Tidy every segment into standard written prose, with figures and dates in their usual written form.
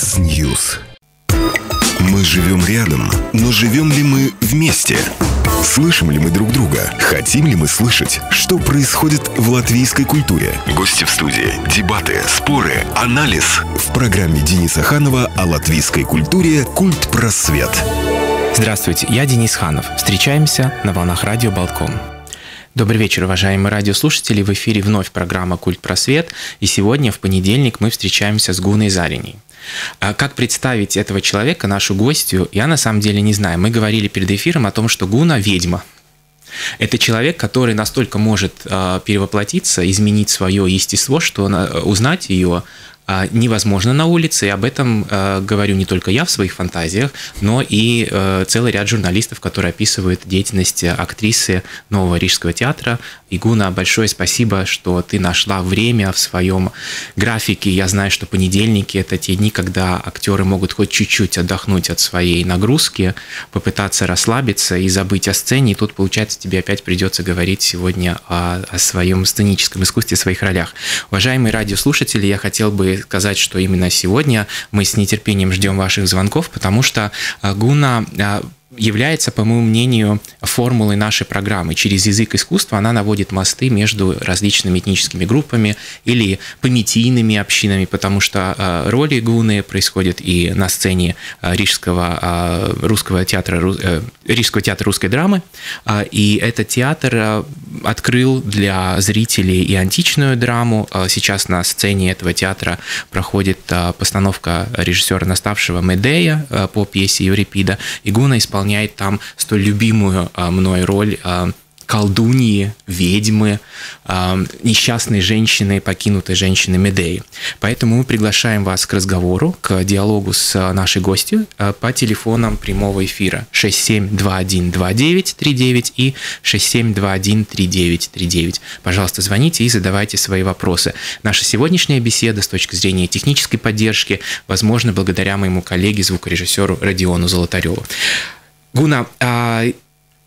Векс-Ньюс. Мы живем рядом, но живем ли мы вместе? Слышим ли мы друг друга? Хотим ли мы слышать, что происходит в латвийской культуре? Гости в студии, дебаты, споры, анализ. В программе Дениса Ханова о латвийской культуре «Культпросвет». Здравствуйте, я Денис Ханов. Встречаемся на волнах радио «Балком». Добрый вечер, уважаемые радиослушатели. В эфире вновь программа «Культпросвет». И сегодня, в понедельник, мы встречаемся с Гуной Зариней. Как представить этого человека, нашу гостью, я на самом деле не знаю. Мы говорили перед эфиром о том, что Гуна – ведьма. Это человек, который настолько может перевоплотиться, изменить свое естество, что узнать ее невозможно на улице. И об этом говорю не только я в своих фантазиях, но и целый ряд журналистов, которые описывают деятельность актрисы Нового Рижского театра. И, Гуна, большое спасибо, что ты нашла время в своем графике. Я знаю, что понедельники – это те дни, когда актеры могут хоть чуть-чуть отдохнуть от своей нагрузки, попытаться расслабиться и забыть о сцене. И тут, получается, тебе опять придется говорить сегодня о своем сценическом искусстве, о своих ролях. Уважаемые радиослушатели, я хотел бы сказать, что именно сегодня мы с нетерпением ждем ваших звонков, потому что Гуна является, по моему мнению, формулой нашей программы. Через язык искусства она наводит мосты между различными этническими группами или пометийными общинами, потому что роли Гуны происходят и на сцене Рижского театра русской драмы. И этот театр открыл для зрителей и античную драму. Сейчас на сцене этого театра проходит постановка режиссера наставшего Медея по пьесе Еврипида. И Гуна исполняет там столь любимую мной роль колдуньи, ведьмы, несчастной женщины, покинутой женщины Медеи. Поэтому мы приглашаем вас к разговору, к диалогу с нашей гостью по телефонам прямого эфира 67212939 и 67213939. Пожалуйста, звоните и задавайте свои вопросы. Наша сегодняшняя беседа с точки зрения технической поддержки возможна благодаря моему коллеге, звукорежиссеру Родиону Золотареву. Гуна,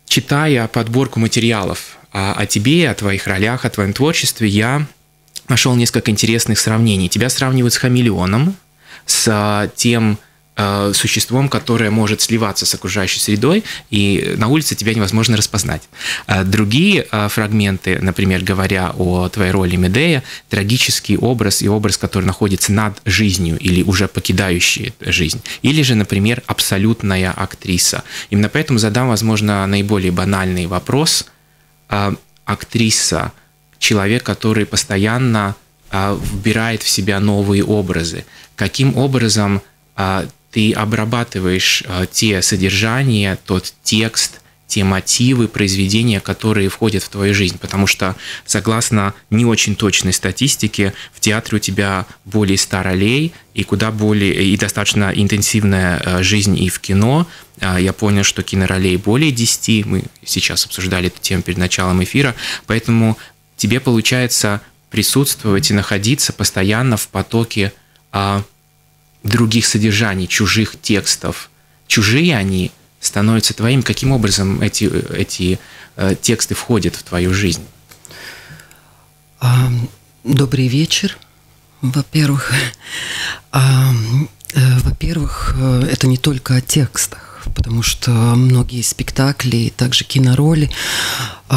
читая подборку материалов о тебе, о твоих ролях, о твоем творчестве, я нашел несколько интересных сравнений. Тебя сравнивают с хамелеоном, с тем существом, которое может сливаться с окружающей средой, и на улице тебя невозможно распознать. Другие фрагменты, например, говоря о твоей роли Медея, трагический образ и образ, который находится над жизнью или уже покидающий жизнь, или же, например, абсолютная актриса. Именно поэтому задам, возможно, наиболее банальный вопрос. Актриса, человек, который постоянно вбирает в себя новые образы. Каким образом ты обрабатываешь те содержания, тот текст, те мотивы, произведения, которые входят в твою жизнь? Потому что, согласно не очень точной статистике, в театре у тебя более 100 ролей и достаточно интенсивная жизнь и в кино. Я понял, что киноролей более 10. Мы сейчас обсуждали эту тему перед началом эфира. Поэтому тебе получается присутствовать и находиться постоянно в потоке других содержаний, чужих текстов. Чужие они становятся твоим. Каким образом эти тексты входят в твою жизнь? Добрый вечер. Во-первых, это не только о текстах, потому что многие спектакли, также кинороли у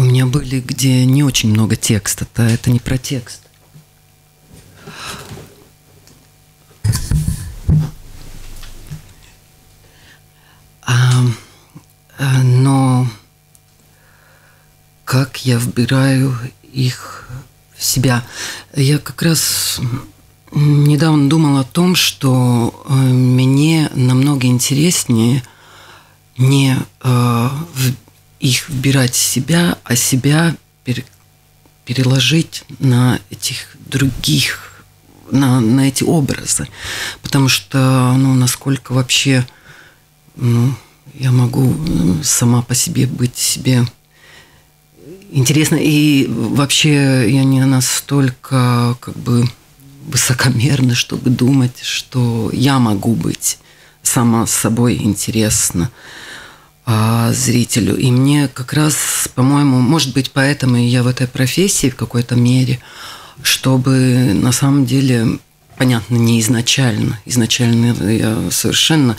меня были, где не очень много текста. Это не про текст. Но как я вбираю их в себя? Я как раз недавно думала о том, что мне намного интереснее не их вбирать в себя, а себя переложить на этих других, на эти образы, потому что, насколько вообще, я могу сама по себе быть себе интересна, и вообще я не настолько, высокомерна, чтобы думать, что я могу быть сама собой интересна зрителю. И мне как раз, по-моему, может быть, поэтому я в этой профессии в какой-то мере, чтобы на самом деле понятно, не изначально. Изначально я совершенно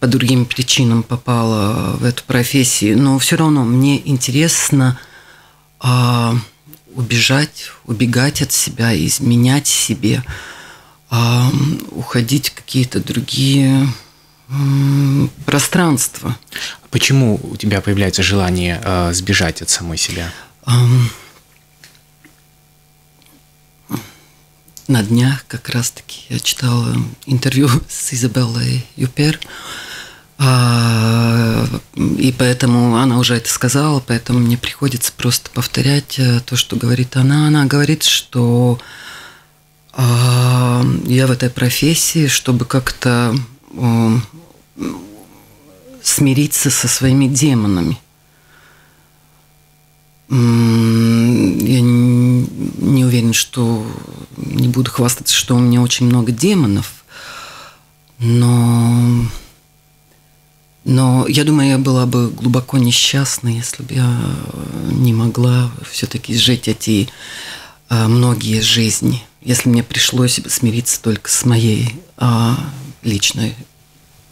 по другим причинам попала в эту профессию. Но все равно мне интересно убегать от себя, изменять себе, уходить в какие-то другие пространства. Почему у тебя появляется желание сбежать от самой себя? На днях как раз-таки я читала интервью с Изабеллой Юпер, и поэтому она уже это сказала, поэтому мне приходится просто повторять то, что говорит она. Она говорит, что я в этой профессии, чтобы как-то смириться со своими демонами. Я не уверен, что не буду хвастаться, что у меня очень много демонов, но я думаю, я была бы глубоко несчастна, если бы я не могла все-таки сжить эти многие жизни, если мне пришлось смириться только с моей личной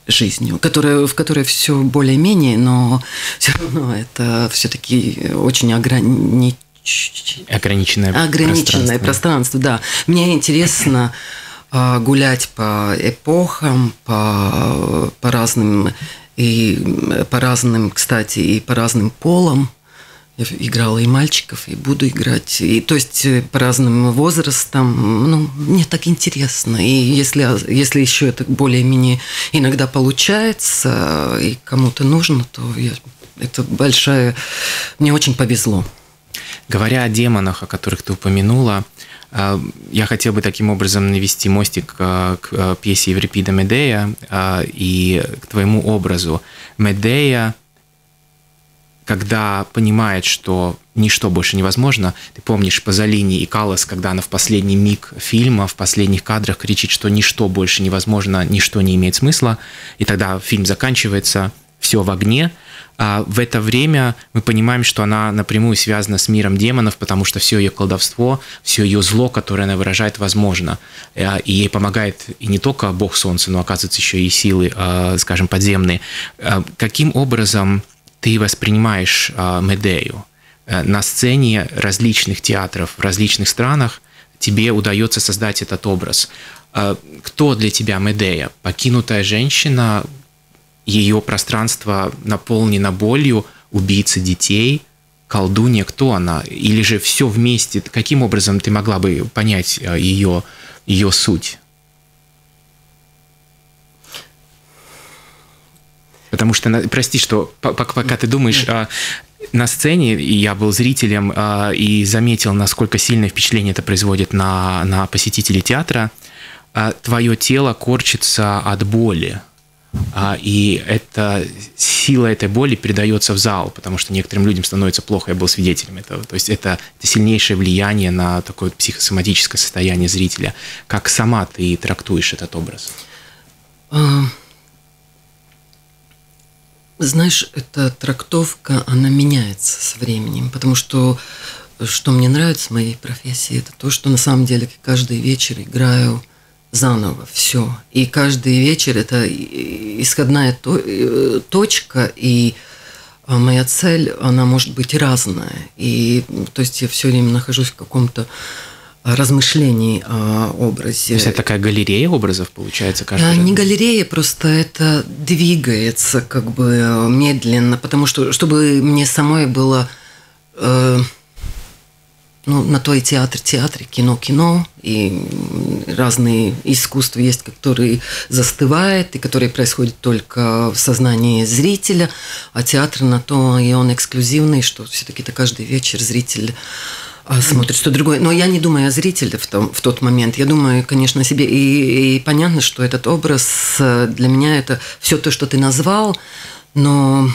жизнью, в которой все более-менее, но все равно это все-таки очень ограниченное пространство. Да. Мне интересно гулять по эпохам, по разным полам. Я играла и мальчиков, и буду играть. И, то есть по разным возрастам. Ну, мне так интересно. И если еще это более-менее иногда получается, и кому-то нужно, то это большая... Мне очень повезло. Говоря о демонах, о которых ты упомянула, я хотел бы таким образом навести мостик к пьесе Еврипида «Медея» и к твоему образу. Медея, когда понимает, что ничто больше невозможно, ты помнишь Пазолини и Каллас, когда она в последний миг фильма, в последних кадрах кричит, что ничто больше невозможно, ничто не имеет смысла, и тогда фильм заканчивается, все в огне. А в это время мы понимаем, что она напрямую связана с миром демонов, потому что все ее колдовство, все ее зло, которое она выражает, возможно. И ей помогает и не только Бог Солнца, но, оказывается, еще и силы, скажем, подземные. Каким образом ты воспринимаешь Медею? На сцене различных театров в различных странах тебе удается создать этот образ. Кто для тебя Медея? Покинутая женщина, ее пространство наполнено болью, убийца детей, колдунья, кто она? Или же все вместе? Каким образом ты могла бы понять ее суть? Потому что, прости, что пока ты думаешь, на сцене, и я был зрителем и заметил, насколько сильное впечатление это производит на посетителей театра, твое тело корчится от боли. И сила этой боли передается в зал, потому что некоторым людям становится плохо, я был свидетелем этого. То есть это сильнейшее влияние на такое психосоматическое состояние зрителя. Как сама ты трактуешь этот образ? Знаешь, эта трактовка, она меняется со временем, потому что мне нравится в моей профессии, это то, что на самом деле каждый вечер играю заново все. И каждый вечер это исходная точка, и моя цель, она может быть разная. И, то есть я все время нахожусь в каком-то размышлений о образе. То есть это такая галерея образов получается? Не галерея, просто это двигается как бы медленно, потому что, чтобы мне самой было на то и театр, и кино, и разные искусства есть, которые застывают, и которые происходят только в сознании зрителя, а театр на то и он эксклюзивный, что все-таки это каждый вечер зритель смотрит что другое. Но я не думаю о зрителе в тот момент. Я думаю, конечно, о себе. И понятно, что этот образ для меня это все то, что ты назвал. Но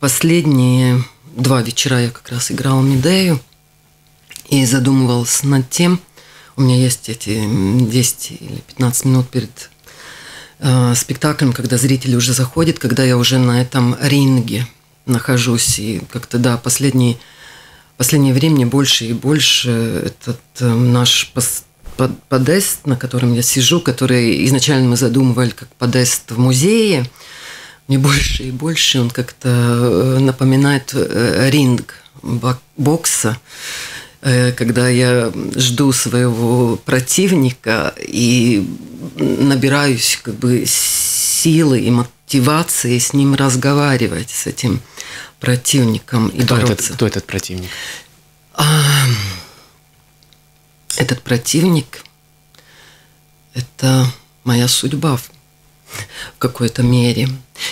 последние два вечера я как раз играла Медею и задумывалась над тем. У меня есть эти 10 или 15 минут перед спектаклем, когда зрители уже заходят, когда я уже на этом ринге нахожусь. И как-то, да, последние... В последнее время больше и больше этот наш подест, на котором я сижу, который изначально мы задумывали как подест в музее, мне больше и больше он как-то напоминает ринг бокса, когда я жду своего противника и набираюсь как бы силы и мотивации с ним разговаривать, с этим противником, и бороться. Кто этот противник? Этот противник – это моя судьба в какой-то мере.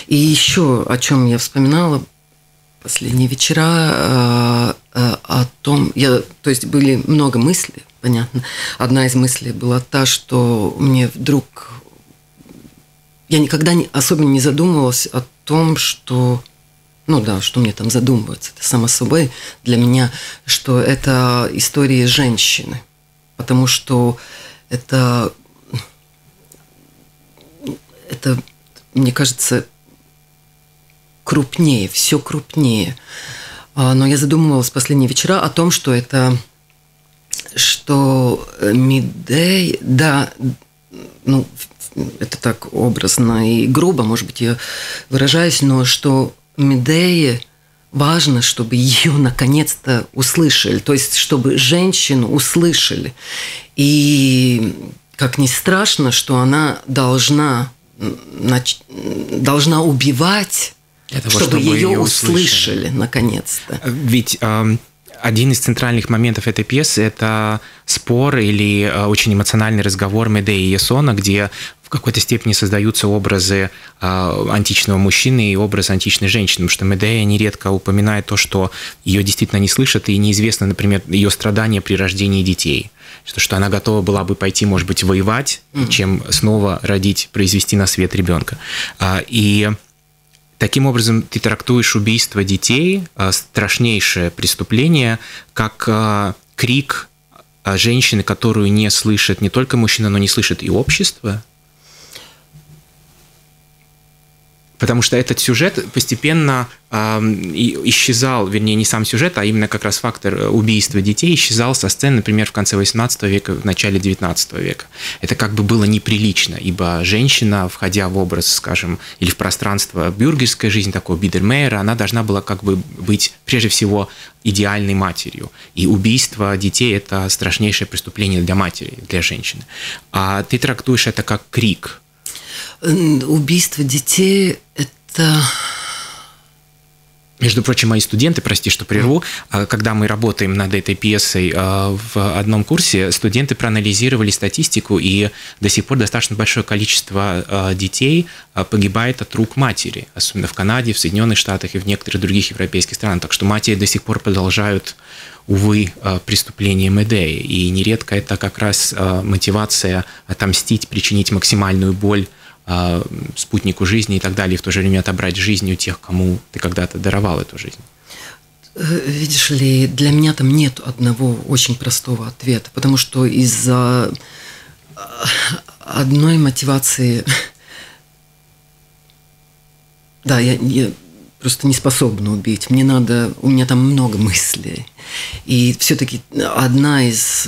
И еще о чем я вспоминала последние вечера, о том, то есть были много мыслей, понятно. Одна из мыслей была та, что мне вдруг… Я никогда особенно не задумывалась о том, что… Ну да, что мне там задумывается, это само собой для меня, что это истории женщины. Потому что это, мне кажется, крупнее, все крупнее. Но я задумывалась последние вечера о том, что это, что Медея, да, ну, это так образно и грубо, может быть, я выражаюсь, но что Медее важно, чтобы ее наконец-то услышали, то есть чтобы женщину услышали. И как ни страшно, что она должна убивать, чтобы ее услышали наконец-то. Ведь один из центральных моментов этой пьесы – это спор или очень эмоциональный разговор Медеи и Ясона, где в какой-то степени создаются образы античного мужчины и образы античной женщины, потому что Медея нередко упоминает то, что ее действительно не слышат, и неизвестно, например, ее страдания при рождении детей, что она готова была бы пойти, может быть, воевать, чем снова родить, произвести на свет ребенка. И таким образом ты трактуешь убийство детей, страшнейшее преступление, как крик женщины, которую не слышит не только мужчина, но не слышит и общество. Потому что этот сюжет постепенно исчезал, вернее, не сам сюжет, а именно как раз фактор убийства детей исчезал со сцен, например, в конце XVIII века, в начале XIX века. Это как бы было неприлично, ибо женщина, входя в образ, скажем, или в пространство бюргерской жизни, такого бидермейера, она должна была как бы быть, прежде всего, идеальной матерью. И убийство детей – это страшнейшее преступление для матери, для женщины. А ты трактуешь это как крик. Убийство детей – это… Между прочим, мои студенты, прости, что прерву, когда мы работаем над этой пьесой в одном курсе, студенты проанализировали статистику, и до сих пор достаточно большое количество детей погибает от рук матери, особенно в Канаде, в Соединенных Штатах и в некоторых других европейских странах. Так что матери до сих пор продолжают, увы, преступления Медеи, и нередко это как раз мотивация отомстить, причинить максимальную боль спутнику жизни и так далее, и в то же время отобрать жизнь у тех, кому ты когда-то даровал эту жизнь. Видишь ли, для меня там нет одного очень простого ответа, потому что из-за одной мотивации… Да, я просто не способна убить. Мне надо… У меня там много мыслей. И все-таки одна из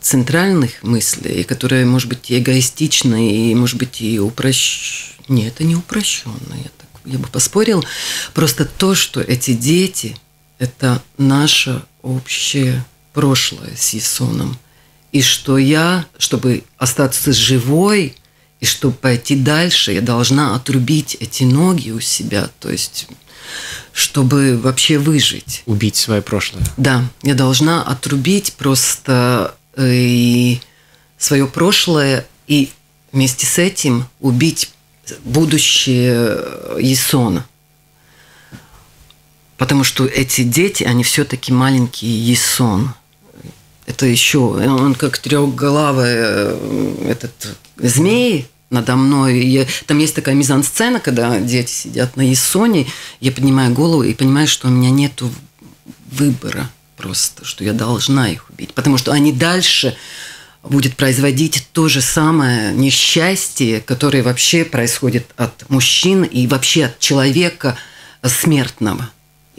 центральных мыслей, которая, может быть, эгоистична и, может быть, и упрощенная. Нет, это не упрощенная. Я бы поспорила. Просто то, что эти дети – это наше общее прошлое с Ясоном. И что я, чтобы остаться живой, и чтобы пойти дальше, я должна отрубить эти ноги у себя, то есть, чтобы вообще выжить. Убить свое прошлое. Да, я должна отрубить просто и свое прошлое, и вместе с этим убить будущее Ясона. Потому что эти дети, они все-таки маленький Ясон. Это еще, он как трехголовый этот змей надо мной. Там есть такая мизансцена, когда дети сидят на Ясоне, я поднимаю голову и понимаю, что у меня нет выбора просто, что я должна их убить, потому что они дальше будут производить то же самое несчастье, которое вообще происходит от мужчин и вообще от человека смертного,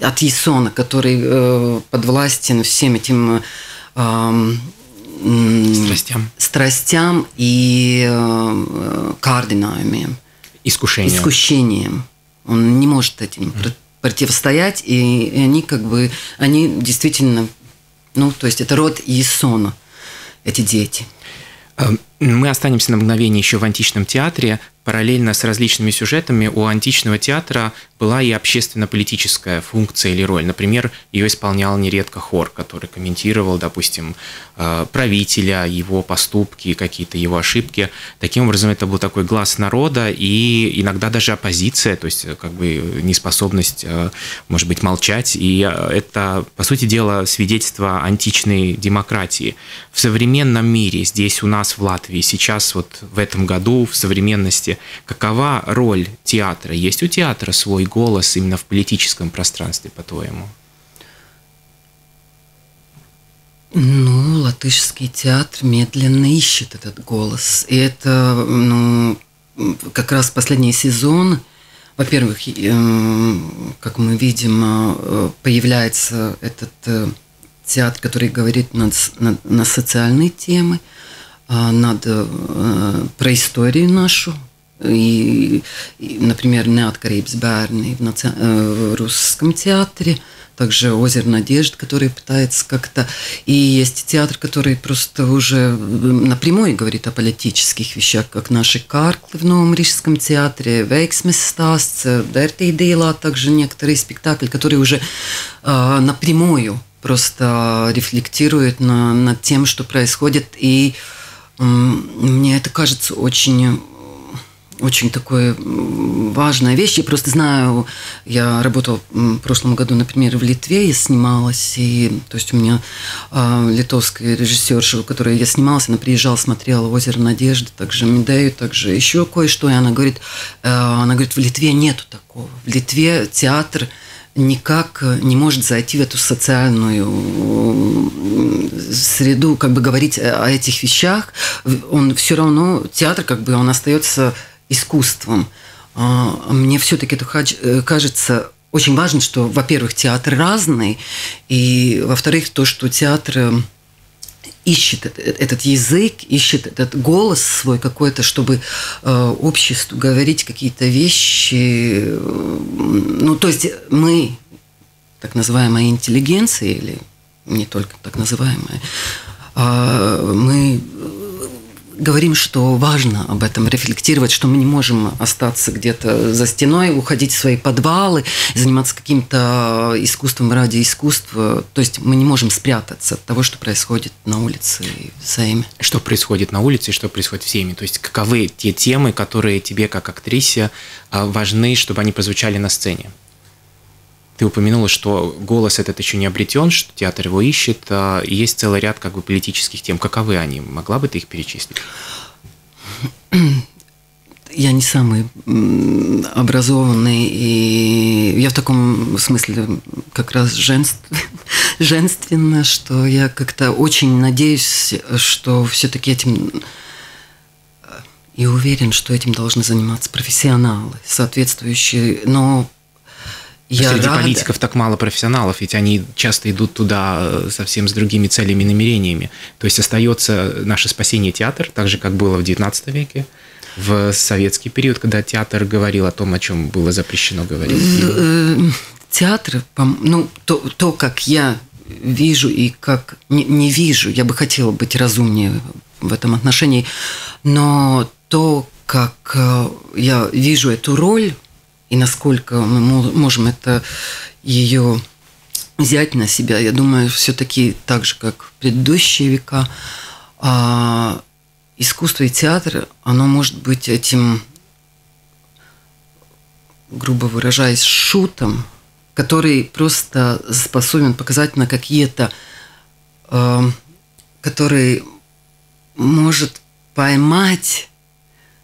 от Ясона, который подвластен всем этим страстям и координаемым. Искушением. Он не может этим противостоять, и они как бы, они действительно, ну, то есть это род Ясона, эти дети. Мы останемся на мгновение еще в античном театре. Параллельно с различными сюжетами у античного театра была и общественно-политическая функция или роль. Например, ее исполнял нередко хор, который комментировал, допустим, правителя, его поступки, какие-то его ошибки. Таким образом, это был такой глас народа и иногда даже оппозиция, то есть как бы неспособность, может быть, молчать. И это, по сути дела, свидетельство античной демократии. В современном мире, здесь у нас в Латвии, сейчас вот в этом году, в современности, какова роль театра? Есть у театра свой голос именно в политическом пространстве, по-твоему? Ну, латышский театр медленно ищет этот голос. И это, ну, как раз последний сезон. Во-первых, как мы видим, появляется этот театр, который говорит на социальные темы, про историю нашу. И, например, Нед Карибс Берни в русском театре, также «Озеро Надежд», который пытается как-то... И есть театр, который просто уже напрямую говорит о политических вещах, как «Наши карклы» в Новом Рижском театре, «Вейксместаст», «Дерти и Дейла», также некоторые спектакли, которые уже напрямую просто рефлектируют над тем, что происходит. И мне это кажется очень такая важная вещь. Я просто знаю, я работала в прошлом году, например, в Литве, я снималась, и, то есть у меня литовская режиссерша, у которой я снималась, она приезжала, смотрела «Озеро Надежды», также «Медею», также еще кое-что, и она говорит, в Литве нету такого. В Литве театр никак не может зайти в эту социальную среду, как бы говорить о этих вещах. Он все равно, театр, как бы, он остается искусством. Мне все-таки это кажется очень важно, что, во-первых, театр разный, и, во-вторых, то, что театр ищет этот язык, ищет этот голос свой какой-то, чтобы обществу говорить какие-то вещи. Ну, то есть мы, так называемая интеллигенция, или не только так называемая, мы говорим, что важно об этом рефлектировать, что мы не можем остаться где-то за стеной, уходить в свои подвалы, заниматься каким-то искусством ради искусства. То есть мы не можем спрятаться от того, что происходит на улице и в Сейме. Что происходит на улице и что происходит в Сейме? То есть каковы те темы, которые тебе, как актрисе, важны, чтобы они прозвучали на сцене? Ты упомянула, что голос этот еще не обретен, что театр его ищет. И есть целый ряд, как бы, политических тем. Каковы они? Могла бы ты их перечислить? Я не самый образованный, и я в таком смысле как раз женственно, что я как-то очень надеюсь, что все-таки этим... И уверен, что этим должны заниматься профессионалы, соответствующие, но... Среди политиков так мало профессионалов, ведь они часто идут туда совсем с другими целями и намерениями. То есть остается наше спасение театр, так же, как было в XIX веке, в советский период, когда театр говорил о том, о чем было запрещено говорить. Театр, ну, то, как я вижу и как не вижу, я бы хотела быть разумнее в этом отношении, но то, как я вижу эту роль, и насколько мы можем это ее взять на себя, я думаю, все-таки так же, как в предыдущие века, искусство и театр, оно может быть этим, грубо выражаясь, шутом, который просто способен показать на какие-то, который может поймать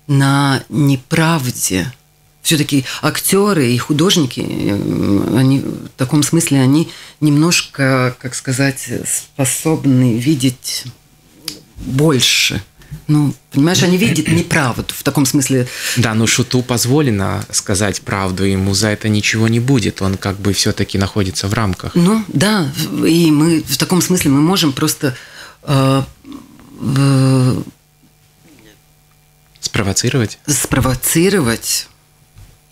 на неправде. Все-таки актеры и художники, они в таком смысле, они немножко, как сказать, способны видеть больше. Ну, понимаешь, они видят неправду в таком смысле. Да, но шуту позволено сказать правду, ему за это ничего не будет, он как бы все-таки находится в рамках. Ну, да, и мы в таком смысле мы можем просто Спровоцировать? Спровоцировать.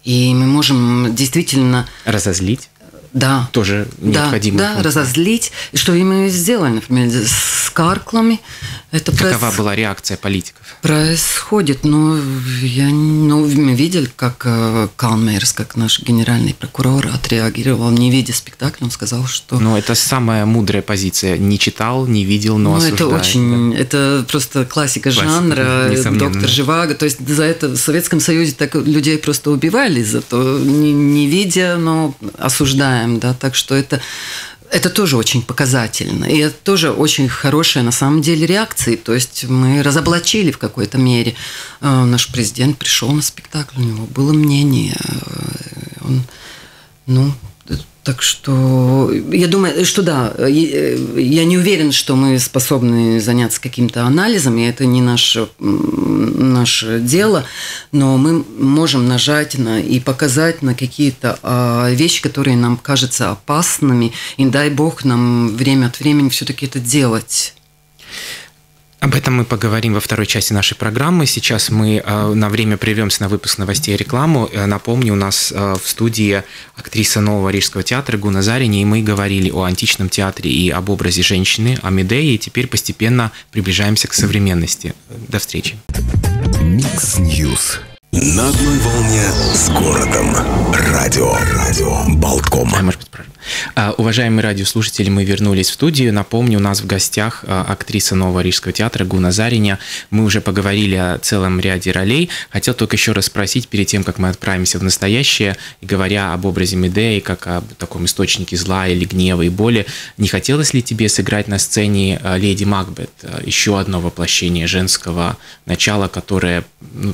И мы можем действительно... Разозлить? Да. Тоже необходимо. Да, да, разозлить. Что и мы сделали, например, с карклами. Это Какова была реакция политиков? Происходит, но мы видели, как Калмерс, как наш генеральный прокурор, отреагировал, не видя спектакля, он сказал, что... Но это самая мудрая позиция. Не читал, не видел, но осуждает. Это очень... Да? Это просто классика жанра, доктор Живаго. То есть за это в Советском Союзе так людей просто убивали, зато не видя, но осуждая. Да, так что это тоже очень показательно. И это тоже очень хорошая, на самом деле, реакция. То есть мы разоблачили в какой-то мере. Наш президент пришел на спектакль, у него было мнение. Так что я думаю, что да, я не уверен, что мы способны заняться каким-то анализом, и это не наше дело, но мы можем нажать и показать на какие-то вещи, которые нам кажутся опасными, и дай бог нам время от времени все-таки это делать. Об этом мы поговорим во второй части нашей программы. Сейчас мы на время прервемся на выпуск новостей и рекламу. Напомню, у нас в студии актриса Нового Рижского театра Гуна Зариня, и мы говорили о античном театре и об образе женщины, о Медее, и теперь постепенно приближаемся к современности. До встречи. Микс Ньюс. На одной волне с городом. Радио. Балком. Уважаемые радиослушатели, мы вернулись в студию. Напомню, у нас в гостях актриса Нового Рижского театра Гуна Зариня. Мы уже поговорили о целом ряде ролей. Хотел только еще раз спросить, перед тем, как мы отправимся в настоящее, говоря об образе Медеи, как о таком источнике зла или гнева и боли, не хотелось ли тебе сыграть на сцене Леди Макбет, еще одно воплощение женского начала, которое,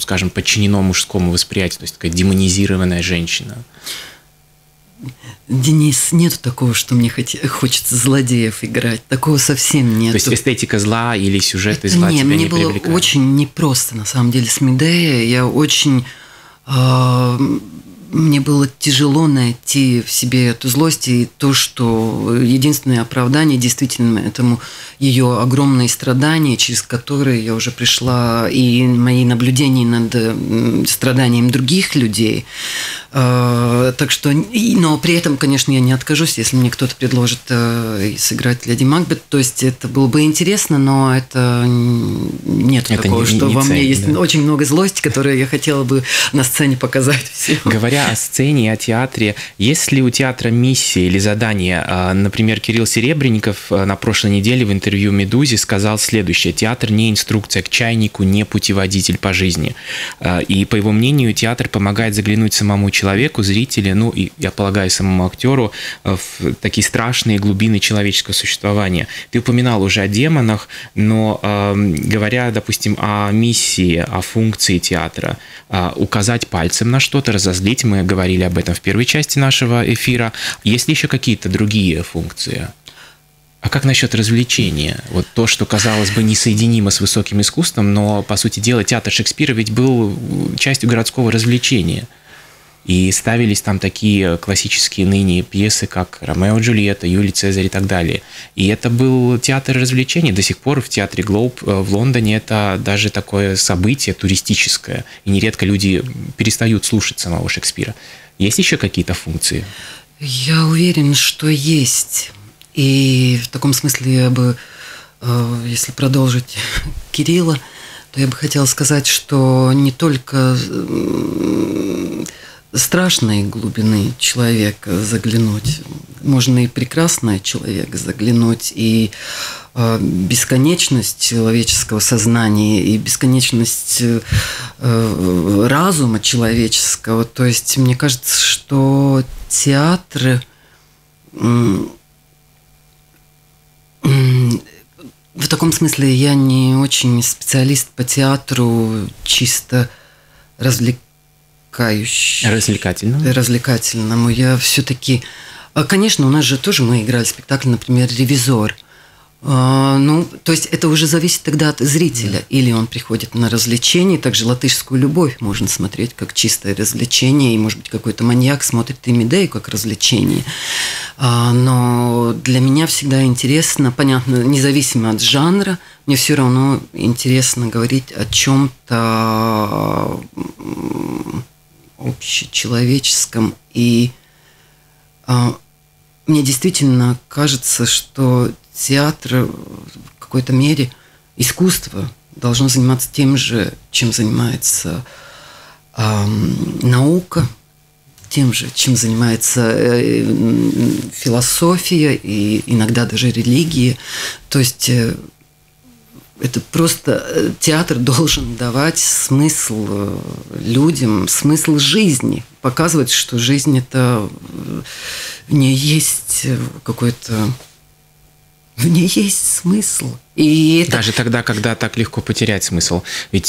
скажем, подчинено мужскому восприятию, то есть такая демонизированная женщина? Денис, нету такого, что мне хочется злодеев играть. Такого совсем нет. То есть эстетика зла или сюжеты зла тебя не привлекают? Мне было очень непросто, на самом деле, с Медеей. Мне было тяжело найти в себе эту злость, и то, что единственное оправдание действительно этому ее огромные страдания, через которые я уже пришла, и мои наблюдения над страданием других людей. Так что, но при этом, конечно, я не откажусь, если мне кто-то предложит сыграть Леди Макбет. То есть это было бы интересно, но это нет такого, что во мне есть очень много злости, которую я хотела бы на сцене показать всем. Говоря о сцене и о театре, есть ли у театра миссия или задание? Например, Кирилл Серебренников на прошлой неделе в интервью «Медузе» сказал следующее: театр не инструкция к чайнику, не путеводитель по жизни. И, по его мнению, театр помогает заглянуть самому человеку, зрителю, и, я полагаю, самому актеру, в такие страшные глубины человеческого существования. Ты упоминал уже о демонах, но говоря, допустим, о миссии, о функции театра, указать пальцем на что-то, разозлить, мы говорили об этом в первой части нашего эфира. Есть ли еще какие-то другие функции? А как насчет развлечения? Вот то, что, казалось бы, несоединимо с высоким искусством, но, по сути дела, театр Шекспира ведь был частью городского развлечения. И ставились там такие классические ныне пьесы, как «Ромео и Джульетта», «Юлий Цезарь» и так далее. И это был театр развлечений. До сих пор в театре Глоб в Лондоне это даже такое событие туристическое. И нередко люди перестают слушать самого Шекспира. Есть еще какие-то функции? Я уверен, что есть. И в таком смысле я бы, если продолжить Кирилла, то я бы хотела сказать, что не только... страшной глубины человека заглянуть. Можно и прекрасное человека заглянуть, и бесконечность человеческого сознания, и бесконечность разума человеческого. То есть, мне кажется, что театр в таком смысле я не очень специалист по театру, чисто развлекательному. Я все-таки... Конечно, у нас же тоже мы играли спектакль, например, «Ревизор». Ну, то есть это уже зависит тогда от зрителя. Или он приходит на развлечение, также латышскую любовь можно смотреть как чистое развлечение, и, может быть, какой-то маньяк смотрит и Медею как развлечение. Но для меня всегда интересно, понятно, независимо от жанра, мне все равно интересно говорить о чем-то общечеловеческом. И мне действительно кажется, что театр в какой-то мере, искусство должно заниматься тем же, чем занимается наука, тем же, чем занимается философия и иногда даже религия. То есть это просто театр должен давать смысл людям, смысл жизни, показывать, что жизнь это не есть какой-то... В ней есть смысл. И это... Даже тогда, когда так легко потерять смысл. Ведь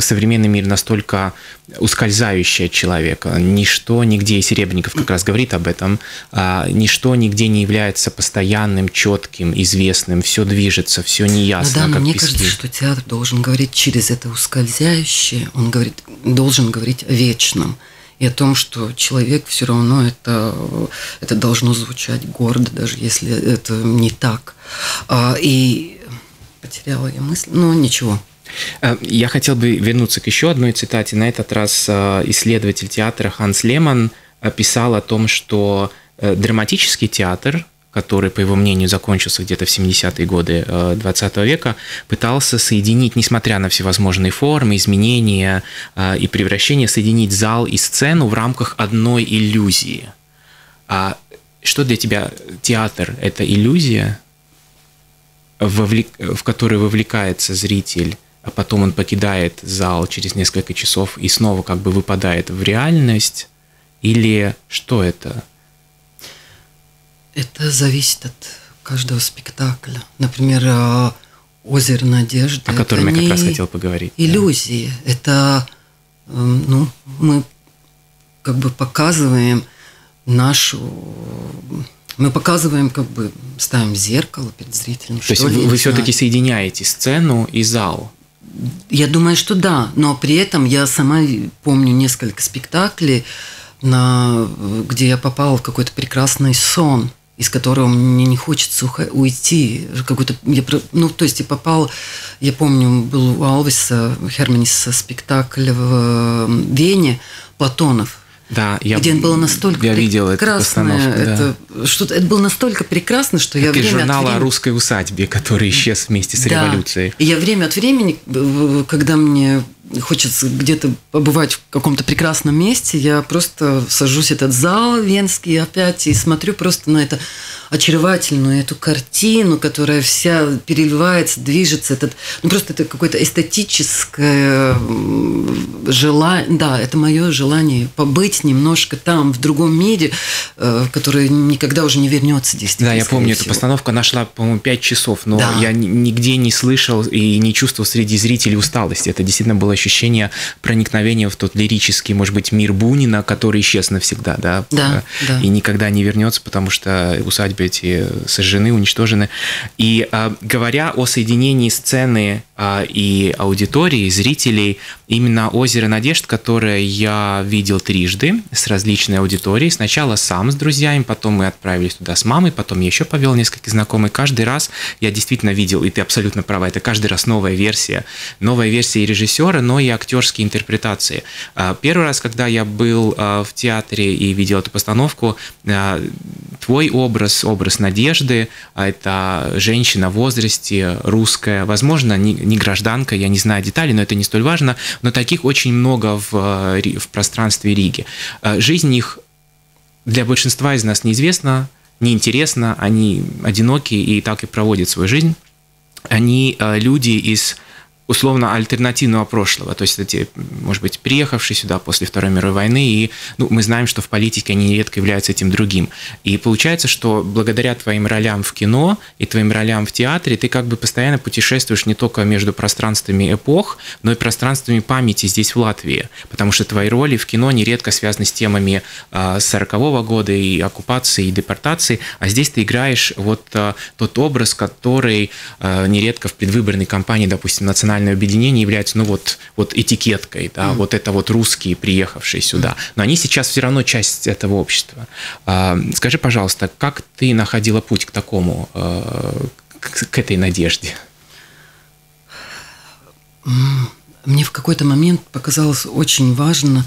современный мир настолько ускользающий от человека. Ничто нигде, и Серебренников как раз говорит об этом, ничто нигде не является постоянным, четким, известным. Все движется, все неясно. Да, но мне кажется, что театр должен говорить через это ускользающее. Он говорит, должен говорить о вечном. И о том, что человек все равно это должно звучать гордо, даже если это не так. И потеряла я мысль, но ничего. Я хотел бы вернуться к еще одной цитате. На этот раз исследователь театра Ханс Леман писал о том, что драматический театр, который, по его мнению, закончился где-то в 70-е годы XX века, пытался соединить, несмотря на всевозможные формы, изменения и превращения, соединить зал и сцену в рамках одной иллюзии. А что для тебя театр? Это иллюзия, в которую вовлекается зритель, а потом он покидает зал через несколько часов и снова как бы выпадает в реальность? Или что это? Это зависит от каждого спектакля. Например, «Озеро Надежды». О котором я как раз хотел поговорить. Иллюзии. Да. Это, ну, мы как бы показываем нашу... Мы показываем, как бы ставим зеркало перед зрителем. То есть вы все-таки соединяете сцену и зал? Я думаю, что да. Но при этом я сама помню несколько спектаклей, где я попала в какой-то прекрасный сон, из которого мне не хочется уйти. То есть я помню, был у Алвиса Хермониса спектакль в Вене «Патонов», да, где он был настолько прекрасно. Это было настолько прекрасно, что я время от времени... журнала о русской усадьбе, который исчез вместе с революцией. И я время от времени, когда мне хочется где-то побывать в каком-то прекрасном месте, я просто сажусь в этот зал венский опять и смотрю просто на эту очаровательную эту картину, которая вся переливается, движется. Ну, просто это какое-то эстетическое желание. Да, это мое желание побыть немножко там, в другом мире, который никогда уже не вернется действительно. Да, я помню, эта постановка нашла, по-моему, 5 часов, но я нигде не слышал и не чувствовал среди зрителей усталости. Это действительно было ощущение проникновения в тот лирический, может быть, мир Бунина, который исчез навсегда, да. И никогда не вернется, потому что усадьбы эти сожжены, уничтожены. И говоря о соединении сцены и аудитории, зрителей, именно «Озеро Надежд», которое я видел трижды с различной аудиторией, сначала сам с друзьями, потом мы отправились туда с мамой, потом я еще повел нескольких знакомых. Каждый раз я действительно видел, и ты абсолютно права, это каждый раз новая версия и режиссера, но и актерские интерпретации. Первый раз, когда я был в театре и видел эту постановку, твой образ Надежды, это женщина в возрасте, русская, возможно, не гражданка, я не знаю деталей, но это не столь важно, но таких очень много в пространстве Риги. Жизнь их для большинства из нас неизвестна, неинтересна, они одиноки и так и проводят свою жизнь. Они люди из условно альтернативного прошлого. То есть эти, может быть, приехавшие сюда после Второй мировой войны, и мы знаем, что в политике они нередко являются этим другим. И получается, что благодаря твоим ролям в кино и твоим ролям в театре ты как бы постоянно путешествуешь не только между пространствами эпох, но и пространствами памяти здесь, в Латвии. Потому что твои роли в кино нередко связаны с темами 40-го года и оккупации, и депортации, а здесь ты играешь вот тот образ, который нередко в предвыборной кампании, допустим, национальной объединение является, вот этикеткой, да, вот это вот русские, приехавшие сюда. Но они сейчас все равно часть этого общества. Скажи, пожалуйста, как ты находила путь к такому, к этой надежде? Мне в какой-то момент показалось очень важно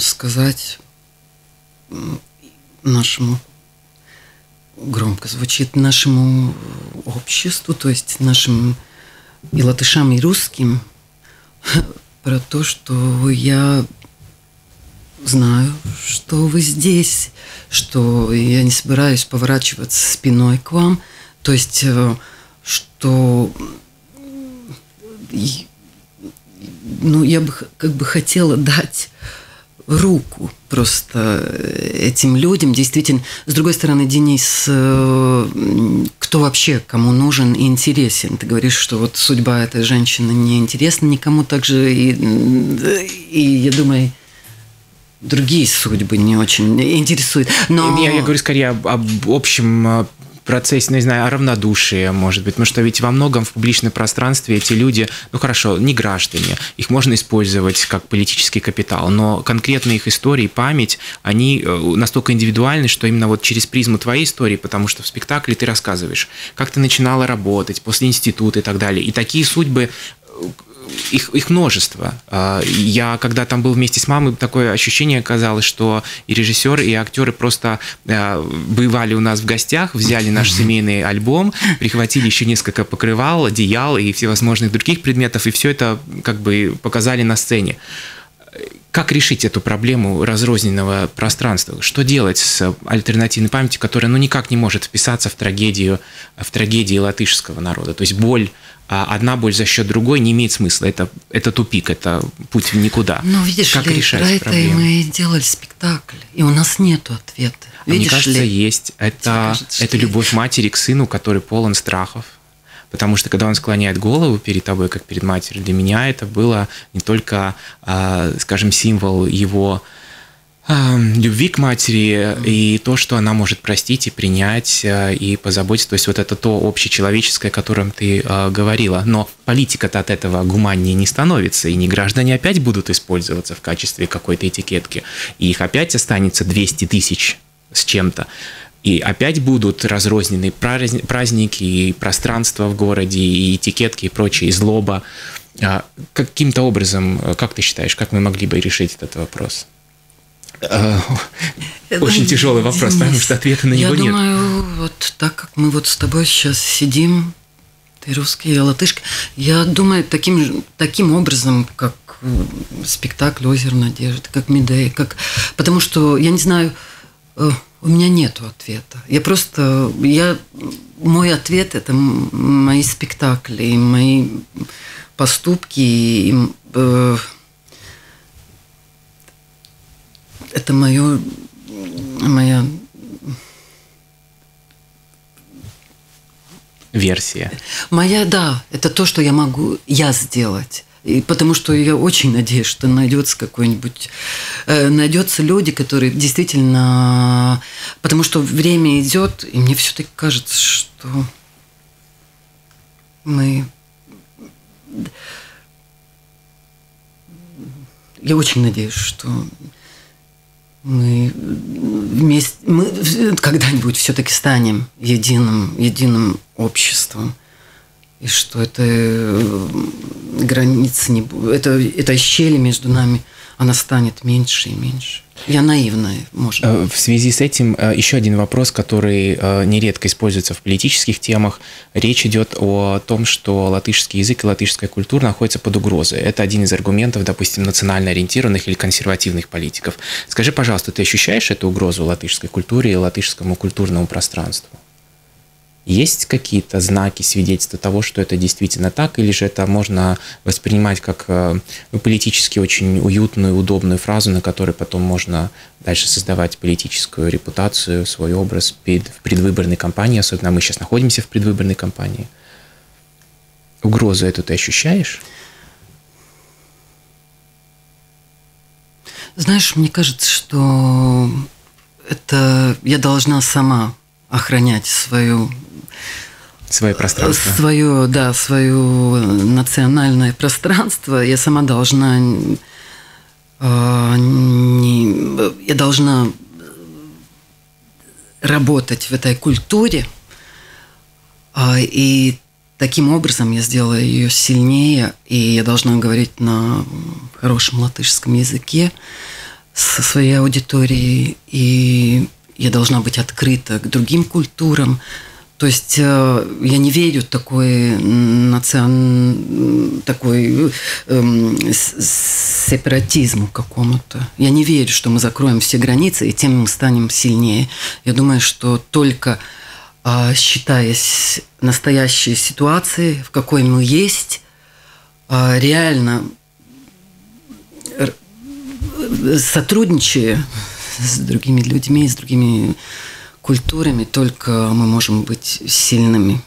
сказать нашему, громко звучит, нашему обществу, то есть нашим и латышам, и русским, про то, что я знаю, что вы здесь, что я не собираюсь поворачиваться спиной к вам, то есть, что я бы как бы хотела дать руку просто этим людям, действительно. С другой стороны, Денис, кто вообще кому нужен и интересен? Ты говоришь, что вот судьба этой женщины не интересна никому так же, и я думаю, другие судьбы не очень интересуют. Но... Я говорю скорее об общем процессе, не знаю, о равнодушии, может быть, потому что ведь во многом в публичном пространстве эти люди, хорошо, не граждане, их можно использовать как политический капитал, но конкретные их истории, память, они настолько индивидуальны, что именно вот через призму твоей истории, потому что в спектакле ты рассказываешь, как ты начинала работать после института и так далее, и такие судьбы... Их множество. Я, когда там был вместе с мамой, такое ощущение оказалось, что и режиссер, и актеры просто бывали у нас в гостях, взяли наш семейный альбом, прихватили еще несколько покрывал, одеял и всевозможных других предметов, и все это как бы показали на сцене. Как решить эту проблему разрозненного пространства? Что делать с альтернативной памятью, которая никак не может вписаться в трагедию латышского народа? То есть боль, одна боль за счет другой не имеет смысла. Это тупик, это путь в никуда. Но видишь, как решать эту проблему? Мы делали спектакль, и у нас нет ответа. Видишь, мне кажется, есть. Это любовь матери к сыну, который полон страхов. Потому что, когда он склоняет голову перед тобой, как перед матерью, для меня это было не только, скажем, символ его любви к матери и то, что она может простить и принять и позаботиться. То есть вот это то общечеловеческое, о котором ты говорила. Но политика-то от этого гуманнее не становится, и не граждане опять будут использоваться в качестве какой-то этикетки. И их опять останется 200 тысяч с чем-то. И опять будут разрозненные праздники, и пространство в городе, и этикетки, и прочее, и злоба. Каким-то образом, как ты считаешь, как мы могли бы решить этот вопрос? Очень тяжелый вопрос, потому что ответа на него нет. Я думаю, вот так как мы вот с тобой сейчас сидим, ты русский, я латышка, я думаю, таким образом, как спектакль «Озеро Надежды», как «Медея», потому что, я не знаю... У меня нет ответа. Мой ответ – это мои спектакли, мои поступки, это моя версия. Это то, что я могу сделать. И потому что я очень надеюсь, что найдется какой-нибудь... найдется люди, которые действительно... Потому что время идет, и мне все-таки кажется, что мы... Я очень надеюсь, что мы вместе... Мы когда-нибудь все-таки станем единым обществом. И что эта щель между нами, она станет меньше и меньше. Я наивная, можно. В связи с этим еще один вопрос, который нередко используется в политических темах. Речь идет о том, что латышский язык и латышская культура находятся под угрозой. Это один из аргументов, допустим, национально ориентированных или консервативных политиков. Скажи, пожалуйста, ты ощущаешь эту угрозу латышской культуре и латышскому культурному пространству? Есть какие-то знаки, свидетельства того, что это действительно так, или же это можно воспринимать как политически очень уютную, удобную фразу, на которой потом можно дальше создавать политическую репутацию, свой образ в предвыборной кампании, особенно мы сейчас находимся в предвыборной кампании. Угрозу эту ты ощущаешь? Знаешь, мне кажется, что это я должна сама охранять свое пространство. Свое национальное пространство. Я сама должна, я должна работать в этой культуре, и таким образом я сделаю ее сильнее, и я должна говорить на хорошем латышском языке со своей аудиторией, и я должна быть открыта к другим культурам. То есть я не верю в такой сепаратизму какому-то. Я не верю, что мы закроем все границы, и тем мы станем сильнее. Я думаю, что только считаясь настоящей ситуацией, в какой мы есть, реально сотрудничая с другими людьми, с другими культурами, только мы можем быть сильными.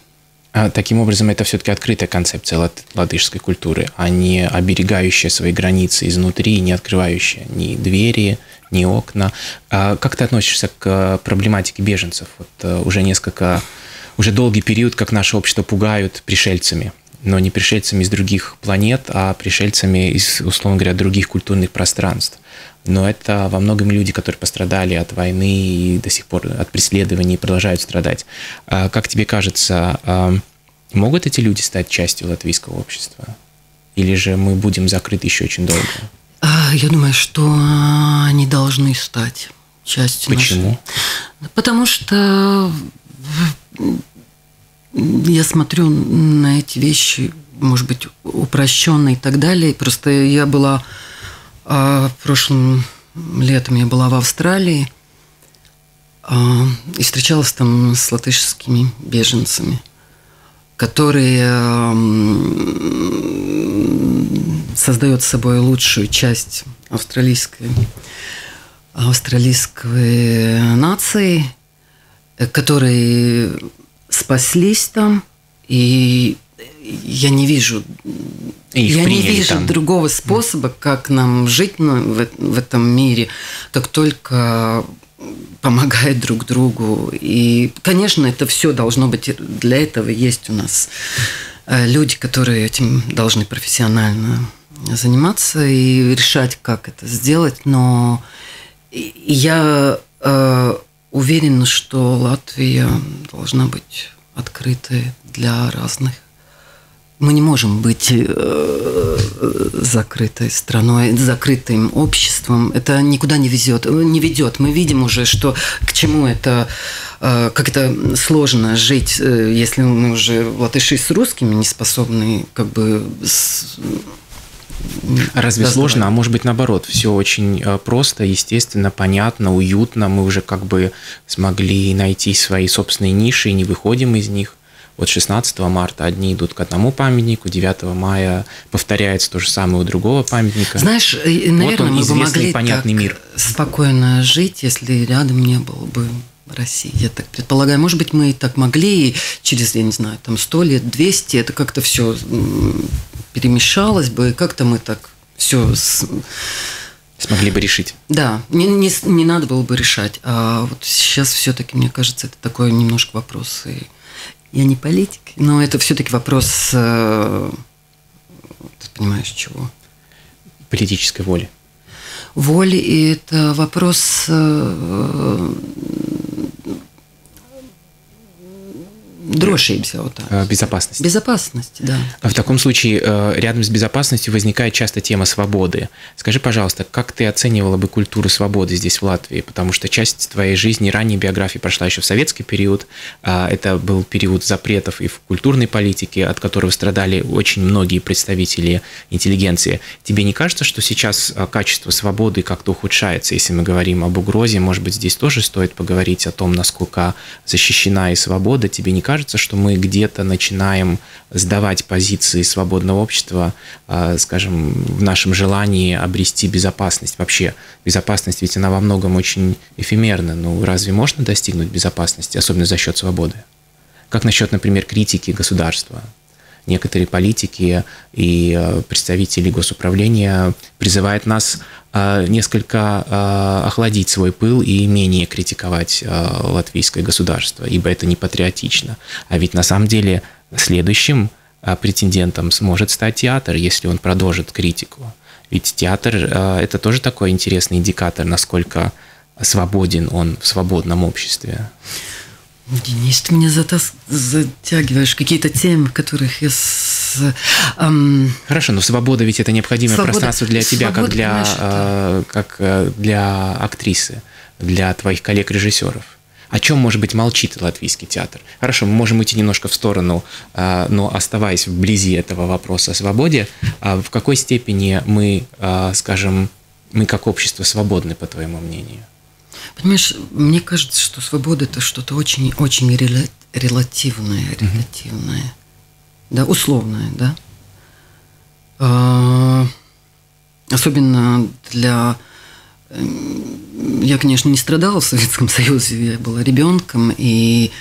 А таким образом, это все-таки открытая концепция латышской культуры, а не оберегающая свои границы изнутри, не открывающая ни двери, ни окна. А как ты относишься к проблематике беженцев? Вот уже долгий период, как наше общество пугают пришельцами, но не пришельцами из других планет, а пришельцами из, условно говоря, других культурных пространств. Но это во многом люди, которые пострадали от войны и до сих пор от преследований продолжают страдать. Как тебе кажется, могут эти люди стать частью латвийского общества? Или же мы будем закрыты еще очень долго? Я думаю, что они должны стать частью. Почему? Потому что я смотрю на эти вещи, может быть, упрощенно и так далее. Просто я была... Прошлым летом я была в Австралии и встречалась там с латышскими беженцами, которые создают собой лучшую часть австралийской нации, которые спаслись там, и я не вижу... Я не вижу другого способа, как нам жить в этом мире, как только помогать друг другу. И, конечно, это все должно быть... Для этого есть у нас люди, которые этим должны профессионально заниматься и решать, как это сделать. Но я уверена, что Латвия должна быть открытой для разных. Мы не можем быть закрытой страной, закрытым обществом. Это никуда не ведет. Мы видим уже, что к чему это, как это сложно жить, если мы уже латыши с русскими не способны, как бы. Разве сложно? А может быть, наоборот, все очень просто, естественно, понятно, уютно. Мы уже как бы смогли найти свои собственные ниши и не выходим из них. Вот 16 марта одни идут к одному памятнику, 9 мая повторяется то же самое у другого памятника. Знаешь, наверное, вот мы бы могли понятный мир. Спокойно жить, если рядом не было бы России. Я так предполагаю, может быть, мы и так могли, и через, я не знаю, там 100 лет, 200, это как-то все перемешалось бы, и как-то мы так все... Смогли бы решить. Да, не надо было бы решать. А вот сейчас все-таки, мне кажется, это такой немножко вопрос и... Я не политик, но это все-таки вопрос, ты понимаешь, чего? Политической воли. Воли, и это вопрос безопасности. Безопасности, да. В таком случае рядом с безопасностью возникает часто тема свободы. Скажи, пожалуйста, как ты оценивала бы культуру свободы здесь, в Латвии? Потому что часть твоей жизни, ранней биографии прошла еще в советский период. Это был период запретов и в культурной политике, от которого страдали очень многие представители интеллигенции. Тебе не кажется, что сейчас качество свободы как-то ухудшается? Если мы говорим об угрозе, может быть, здесь тоже стоит поговорить о том, насколько защищена и свобода. Тебе не кажется, кажется, что мы где-то начинаем сдавать позиции свободного общества, скажем, в нашем желании обрести безопасность. Вообще, безопасность ведь она во многом очень эфемерна. Ну, разве можно достигнуть безопасности, особенно за счет свободы? Как насчет, например, критики государства? Некоторые политики и представители госуправления призывают нас несколько охладить свой пыл и менее критиковать латвийское государство, ибо это не патриотично. А ведь на самом деле следующим претендентом сможет стать театр, если он продолжит критику. Ведь театр – это тоже такой интересный индикатор, насколько свободен он в свободном обществе. Денис, ты меня затягиваешь какие-то темы, которых я... Хорошо, но свобода ведь это необходимое пространство для тебя, свобода, как для актрисы, для твоих коллег-режиссеров. О чем, может быть, молчит латвийский театр? Хорошо, мы можем идти немножко в сторону, но оставаясь вблизи этого вопроса о свободе, в какой степени мы, скажем, мы как общество свободны, по твоему мнению? Понимаешь, мне кажется, что свобода – это что-то очень-очень релативное, да, условное, да. Особенно для… Я, конечно, не страдала в Советском Союзе, я была ребенком и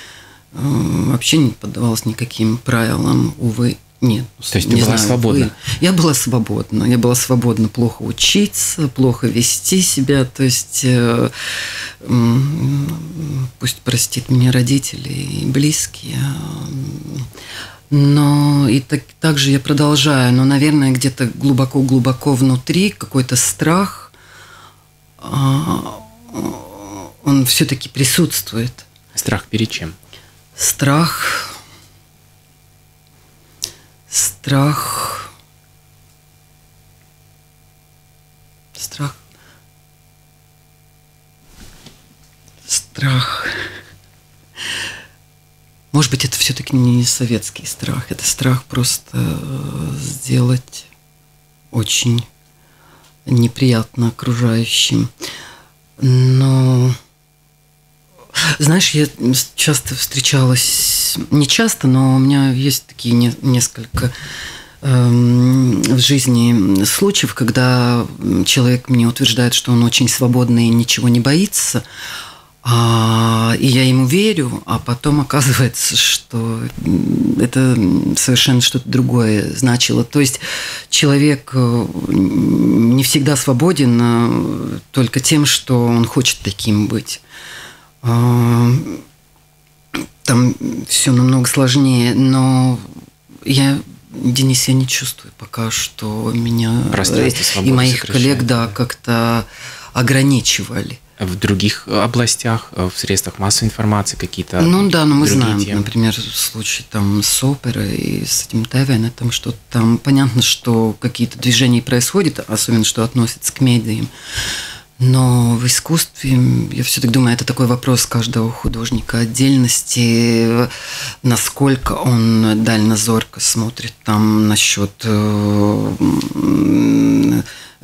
вообще не поддавалась никаким правилам, увы, нет. То есть ты была свободна? Я была свободна. Я была свободна плохо учиться, плохо вести себя. То есть, пусть простит меня родители и близкие. Но и также я продолжаю. Но, наверное, где-то глубоко-глубоко внутри какой-то страх, он все-таки присутствует. Страх перед чем? Страх. Может быть, это все-таки не советский страх. Это страх просто сделать очень неприятно окружающим. Но... Знаешь, я часто встречалась, не часто, но у меня есть такие несколько в жизни случаев, когда человек мне утверждает, что он очень свободный и ничего не боится, и я ему верю, а потом оказывается, что это совершенно что-то другое значило. То есть человек не всегда свободен только тем, что он хочет таким быть. Там все намного сложнее, но я, Денис, я не чувствую пока, что меня и моих коллег, да, как-то ограничивали. В других областях, в средствах массовой информации какие-то. Ну да, но мы знаем, например, случай там с оперой и с этим Тайваном, там что-то там понятно, что какие-то движения происходят, особенно что относятся к медиям. Но в искусстве, я все-таки думаю, это такой вопрос каждого художника отдельности, насколько он дальнозорко смотрит там насчет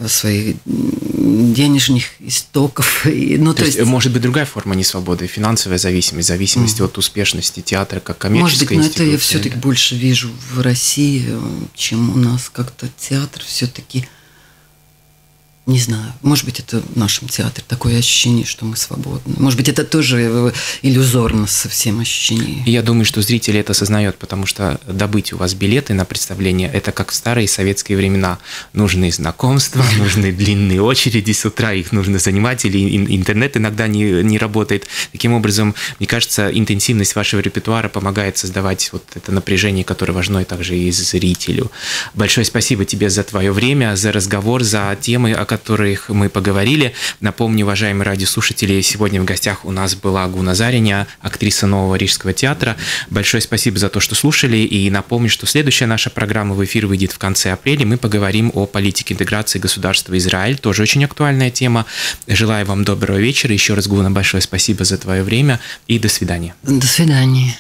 своих денежных истоков. Ну, то есть, может быть, другая форма несвободы, финансовая зависимость, зависимость от успешности театра как коммерческой институции. Может быть, но это я все-таки больше вижу в России, чем у нас как-то театр все-таки... Не знаю. Может быть, это в нашем театре такое ощущение, что мы свободны. Может быть, это тоже иллюзорно совсем ощущение. Я думаю, что зрители это осознают, потому что добыть у вас билеты на представление – это как в старые советские времена. Нужны знакомства, нужны длинные очереди с утра, их нужно занимать, или интернет иногда не работает. Таким образом, мне кажется, интенсивность вашего репертуара помогает создавать вот это напряжение, которое важно и также и зрителю. Большое спасибо тебе за твое время, за разговор, за темы, о которых мы поговорили. Напомню, уважаемые радиослушатели, сегодня в гостях у нас была Гуна Зариня, актриса Нового Рижского театра. Большое спасибо за то, что слушали, и напомню, что следующая наша программа в эфир выйдет в конце апреля. Мы поговорим о политике интеграции государства Израиль, тоже очень актуальная тема. Желаю вам доброго вечера. Еще раз, Гуна, большое спасибо за твое время и до свидания. До свидания.